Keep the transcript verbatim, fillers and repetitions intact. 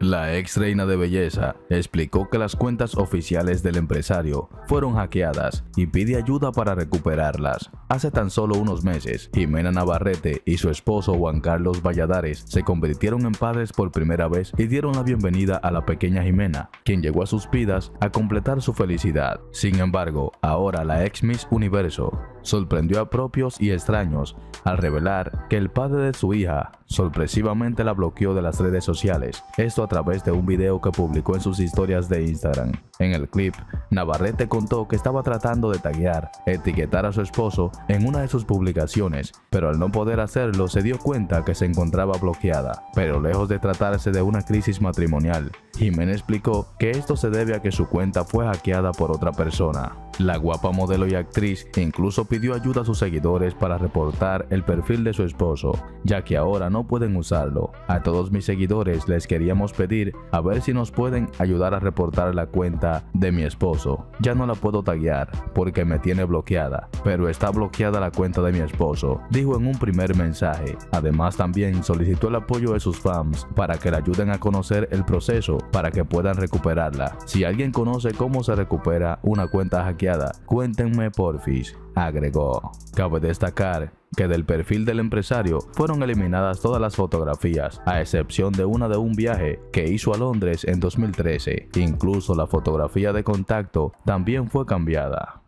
La ex reina de belleza explicó que las cuentas oficiales del empresario fueron hackeadas y pide ayuda para recuperarlas. Hace tan solo unos meses, Ximena Navarrete y su esposo Juan Carlos Valladares se convirtieron en padres por primera vez y dieron la bienvenida a la pequeña Ximena, quien llegó a sus vidas a completar su felicidad. Sin embargo, ahora la ex Miss Universo sorprendió a propios y extraños al revelar que el padre de su hija sorpresivamente la bloqueó de las redes sociales, esto a través de un video que publicó en sus historias de Instagram. En el clip, Navarrete contó que estaba tratando de taggear, etiquetar a su esposo en una de sus publicaciones, pero al no poder hacerlo se dio cuenta que se encontraba bloqueada. Pero lejos de tratarse de una crisis matrimonial, Ximena explicó que esto se debe a que su cuenta fue hackeada por otra persona. La guapa modelo y actriz incluso pidió ayuda a sus seguidores para reportar el perfil de su esposo, ya que ahora no pueden usarlo. A todos mis seguidores les queríamos pedir a ver si nos pueden ayudar a reportar la cuenta de mi esposo. Ya no la puedo taggear porque me tiene bloqueada, pero está bloqueada la cuenta de mi esposo, dijo en un primer mensaje. Además, también solicitó el apoyo de sus fans para que la ayuden a conocer el proceso para que puedan recuperarla. Si alguien conoce cómo se recupera una cuenta hackeada, cuéntenme porfis, agregó. Cabe destacar que del perfil del empresario fueron eliminadas todas las fotografías, a excepción de una de un viaje que hizo a Londres en dos mil trece. Incluso la fotografía de contacto también fue cambiada.